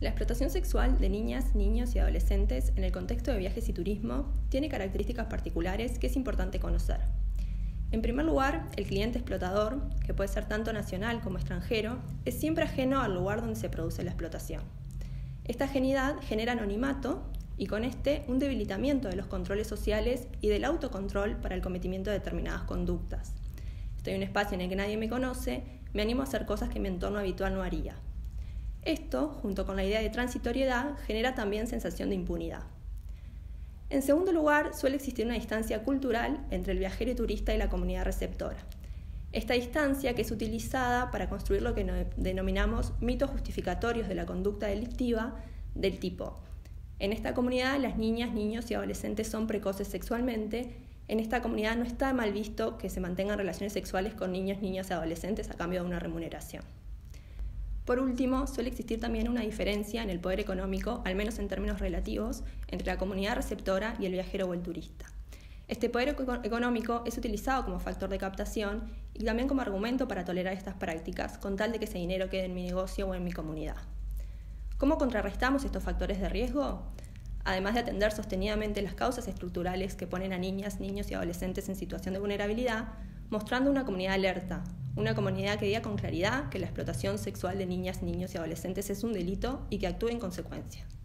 La explotación sexual de niñas, niños y adolescentes en el contexto de viajes y turismo tiene características particulares que es importante conocer. En primer lugar, el cliente explotador, que puede ser tanto nacional como extranjero, es siempre ajeno al lugar donde se produce la explotación. Esta ajenidad genera anonimato y con este un debilitamiento de los controles sociales y del autocontrol para el cometimiento de determinadas conductas. Estoy en un espacio en el que nadie me conoce, me animo a hacer cosas que mi entorno habitual no haría. Esto, junto con la idea de transitoriedad, genera también sensación de impunidad. En segundo lugar, suele existir una distancia cultural entre el viajero y turista y la comunidad receptora. Esta distancia que es utilizada para construir lo que denominamos mitos justificatorios de la conducta delictiva del tipo: en esta comunidad las niñas, niños y adolescentes son precoces sexualmente, en esta comunidad no está mal visto que se mantengan relaciones sexuales con niños, niñas y adolescentes a cambio de una remuneración. Por último, suele existir también una diferencia en el poder económico, al menos en términos relativos, entre la comunidad receptora y el viajero o el turista. Este poder económico es utilizado como factor de captación y también como argumento para tolerar estas prácticas, con tal de que ese dinero quede en mi negocio o en mi comunidad. ¿Cómo contrarrestamos estos factores de riesgo? Además de atender sostenidamente las causas estructurales que ponen a niñas, niños y adolescentes en situación de vulnerabilidad, mostrando una comunidad alerta, una comunidad que diga con claridad que la explotación sexual de niñas, niños y adolescentes es un delito y que actúe en consecuencia.